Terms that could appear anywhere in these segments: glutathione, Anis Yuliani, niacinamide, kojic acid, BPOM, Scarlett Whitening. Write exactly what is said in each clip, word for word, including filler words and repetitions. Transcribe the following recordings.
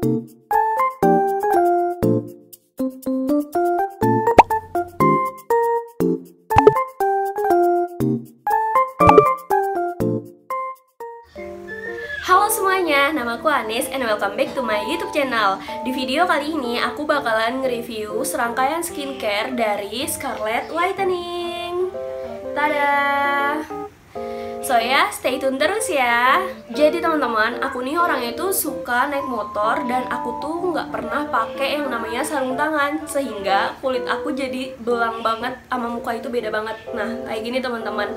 Nama aku Anis and welcome back to my YouTube channel. Di video kali ini aku bakalan nge-review serangkaian skincare dari Scarlett Whitening. Tada! So ya, stay tune terus ya. Jadi teman-teman, aku nih orangnya tuh suka naik motor dan aku tuh nggak pernah pakai yang namanya sarung tangan, sehingga kulit aku jadi belang banget sama muka itu beda banget. Nah, kayak gini teman-teman.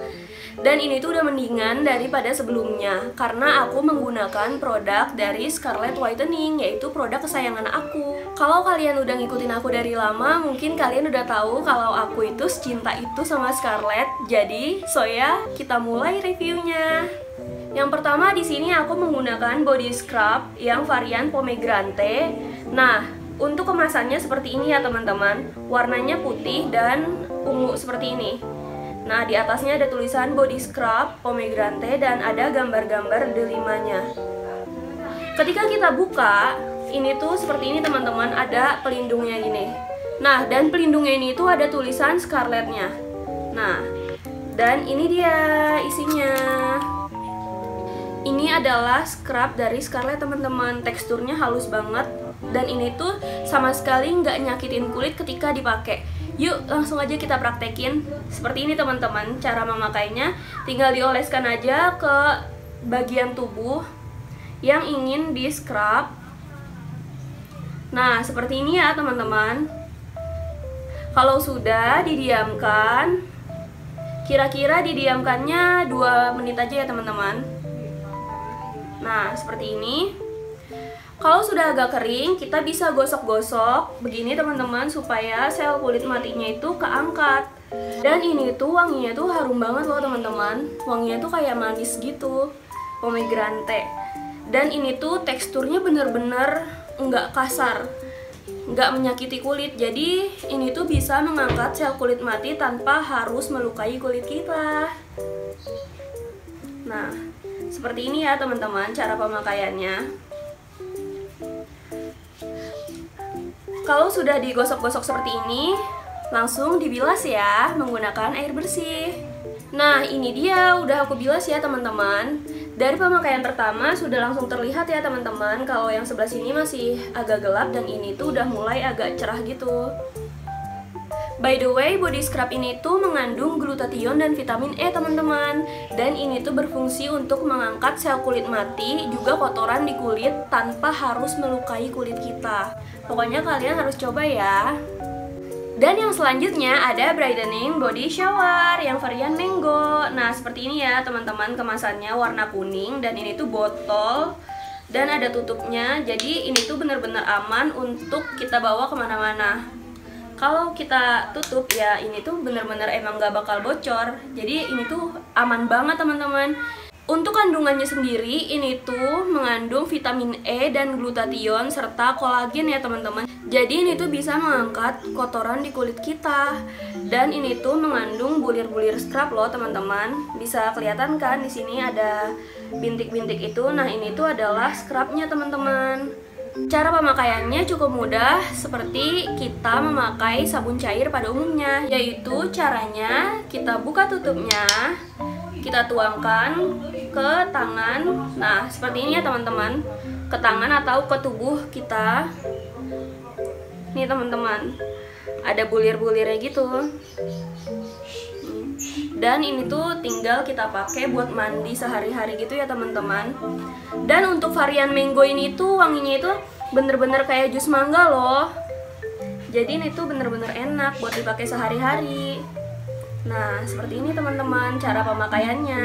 Dan ini tuh udah mendingan daripada sebelumnya karena aku menggunakan produk dari Scarlett Whitening, yaitu produk kesayangan aku. Kalau kalian udah ngikutin aku dari lama, mungkin kalian udah tahu kalau aku itu secinta itu sama Scarlett. Jadi, so ya, kita mulai reviewnya. Yang pertama di sini aku menggunakan body scrub yang varian pomegranate. Nah, untuk kemasannya seperti ini ya teman-teman. Warnanya putih dan ungu seperti ini. Nah, di atasnya ada tulisan body scrub, pomegranate, dan ada gambar-gambar delimanya. Ketika kita buka, ini tuh seperti ini teman-teman, ada pelindungnya gini. Nah, dan pelindungnya ini tuh ada tulisan Scarlettnya. Nah, dan ini dia isinya. Ini adalah scrub dari Scarlett teman-teman, teksturnya halus banget. Dan ini tuh sama sekali nggak nyakitin kulit ketika dipakai. Yuk, langsung aja kita praktekin. Seperti ini teman-teman, cara memakainya. Tinggal dioleskan aja ke bagian tubuh yang ingin di scrub. Nah, seperti ini ya teman-teman. Kalau sudah, didiamkan. Kira-kira didiamkannya dua menit aja ya teman-teman. Nah, seperti ini. Kalau sudah agak kering, kita bisa gosok-gosok begini teman-teman supaya sel kulit matinya itu keangkat. Dan ini tuh wanginya tuh harum banget loh teman-teman. Wanginya tuh kayak manis gitu, pomegranate. Dan ini tuh teksturnya bener-bener nggak kasar, nggak menyakiti kulit. Jadi ini tuh bisa mengangkat sel kulit mati tanpa harus melukai kulit kita. Nah, seperti ini ya teman-teman cara pemakaiannya. Kalau sudah digosok-gosok seperti ini, langsung dibilas ya menggunakan air bersih. Nah, ini dia udah aku bilas ya teman-teman. Dari pemakaian pertama sudah langsung terlihat ya teman-teman. Kalau yang sebelah sini masih agak gelap dan ini tuh udah mulai agak cerah gitu. By the way, body scrub ini tuh mengandung glutathione dan vitamin E teman-teman. Dan ini tuh berfungsi untuk mengangkat sel kulit mati, juga kotoran di kulit tanpa harus melukai kulit kita. Pokoknya kalian harus coba ya. Dan yang selanjutnya ada brightening body shower yang varian mango. Nah, seperti ini ya teman-teman, kemasannya warna kuning dan ini tuh botol dan ada tutupnya. Jadi ini tuh benar-benar aman untuk kita bawa kemana-mana. Kalau kita tutup ya, ini tuh bener-bener emang gak bakal bocor. Jadi ini tuh aman banget teman-teman. Untuk kandungannya sendiri, ini tuh mengandung vitamin E dan glutathione serta kolagen ya teman-teman. Jadi ini tuh bisa mengangkat kotoran di kulit kita. Dan ini tuh mengandung bulir-bulir scrub loh teman-teman. Bisa kelihatan kan di sini ada bintik-bintik itu. Nah, ini tuh adalah scrubnya teman-teman. Cara pemakaiannya cukup mudah, seperti kita memakai sabun cair pada umumnya. Yaitu caranya kita buka tutupnya, kita tuangkan ke tangan. Nah, seperti ini ya teman-teman, ke tangan atau ke tubuh kita. Nih teman-teman, ada bulir-bulirnya gitu. Dan ini tuh tinggal kita pakai buat mandi sehari-hari gitu ya teman-teman. Dan untuk varian mango ini tuh wanginya itu bener-bener kayak jus mangga loh. Jadi ini tuh bener-bener enak buat dipakai sehari-hari. Nah, seperti ini teman-teman cara pemakaiannya.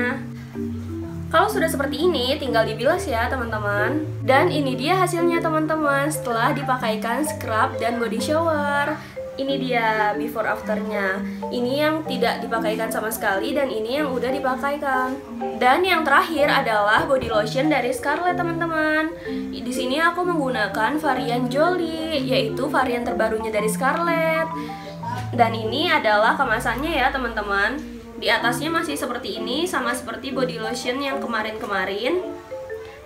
Kalau sudah seperti ini, tinggal dibilas ya teman-teman. Dan ini dia hasilnya teman-teman setelah dipakaikan scrub dan body shower. Ini dia before afternya. Ini yang tidak dipakaikan sama sekali dan ini yang udah dipakaikan. Dan yang terakhir adalah body lotion dari Scarlett teman-teman. Di sini aku menggunakan varian Jolly, yaitu varian terbarunya dari Scarlett. Dan ini adalah kemasannya ya teman-teman. Di atasnya masih seperti ini, sama seperti body lotion yang kemarin-kemarin.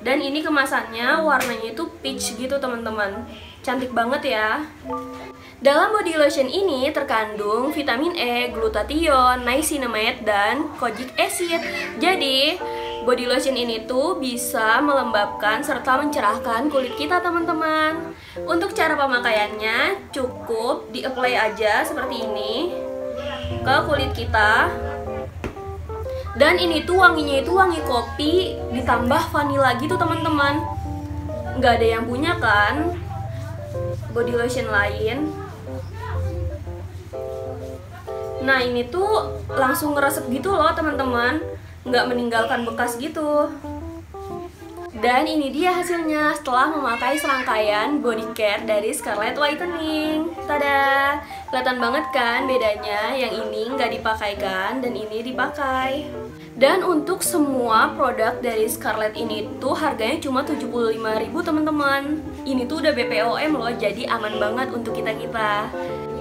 Dan ini kemasannya warnanya itu peach gitu teman-teman. Cantik banget ya. Dalam body lotion ini terkandung vitamin E, glutathione, niacinamide, dan kojic acid. Jadi body lotion ini tuh bisa melembabkan serta mencerahkan kulit kita teman-teman. Untuk cara pemakaiannya cukup di-apply aja seperti ini ke kulit kita. Dan ini tuh wanginya itu wangi kopi ditambah vanila gitu teman-teman. Nggak ada yang punya kan body lotion lain. Nah ini tuh langsung ngeresep gitu loh teman-teman, nggak meninggalkan bekas gitu. Dan ini dia hasilnya setelah memakai serangkaian body care dari Scarlett Whitening. Tada! Kelihatan banget kan bedanya, yang ini nggak dipakaikan dan ini dipakai. Dan untuk semua produk dari Scarlett ini tuh harganya cuma tujuh puluh lima ribu rupiah teman-teman. Ini tuh udah B P O M loh, jadi aman banget untuk kita-kita.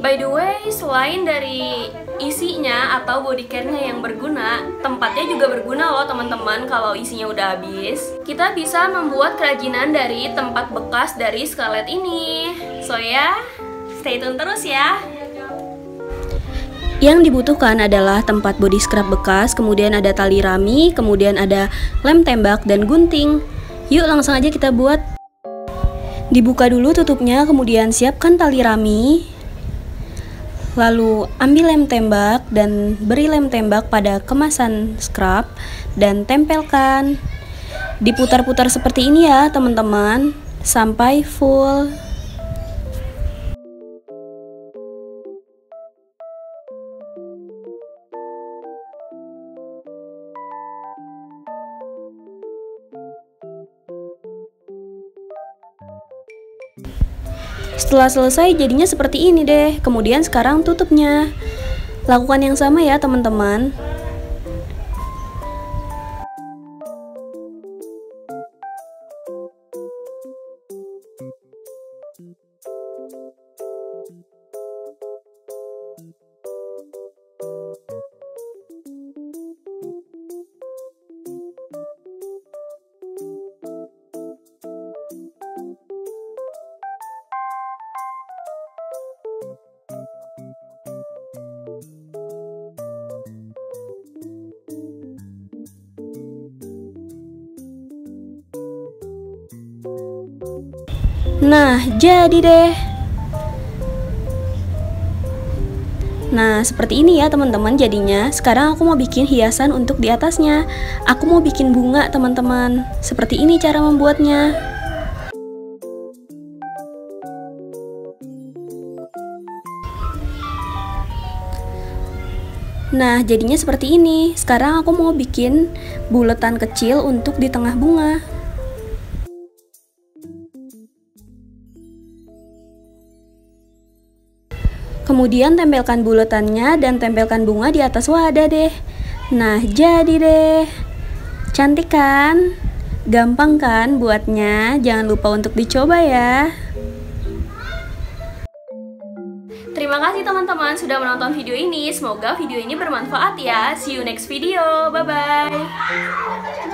By the way, selain dari isinya atau body care-nya yang berguna, tempatnya juga berguna loh teman-teman kalau isinya udah habis. Kita bisa membuat kerajinan dari tempat bekas dari Scarlett ini. So ya, stay tune terus ya. Yang dibutuhkan adalah tempat body scrub bekas, kemudian ada tali rami, kemudian ada lem tembak dan gunting. Yuk langsung aja kita buat. Dibuka dulu tutupnya, kemudian siapkan tali rami. Lalu ambil lem tembak dan beri lem tembak pada kemasan scrub dan tempelkan. Diputar-putar seperti ini ya teman-teman, sampai full. Setelah selesai jadinya seperti ini deh. Kemudian sekarang tutupnya. Lakukan yang sama ya teman-teman. Nah, jadi deh. Nah, seperti ini ya teman-teman jadinya. Sekarang aku mau bikin hiasan untuk di atasnya. Aku mau bikin bunga teman-teman. Seperti ini cara membuatnya. Nah, jadinya seperti ini. Sekarang aku mau bikin buletan kecil untuk di tengah bunga. Kemudian tempelkan buletannya dan tempelkan bunga di atas wadah deh. Nah, jadi deh. Cantik kan? Gampang kan buatnya? Jangan lupa untuk dicoba ya. Terima kasih teman-teman sudah menonton video ini. Semoga video ini bermanfaat ya. See you next video. Bye-bye.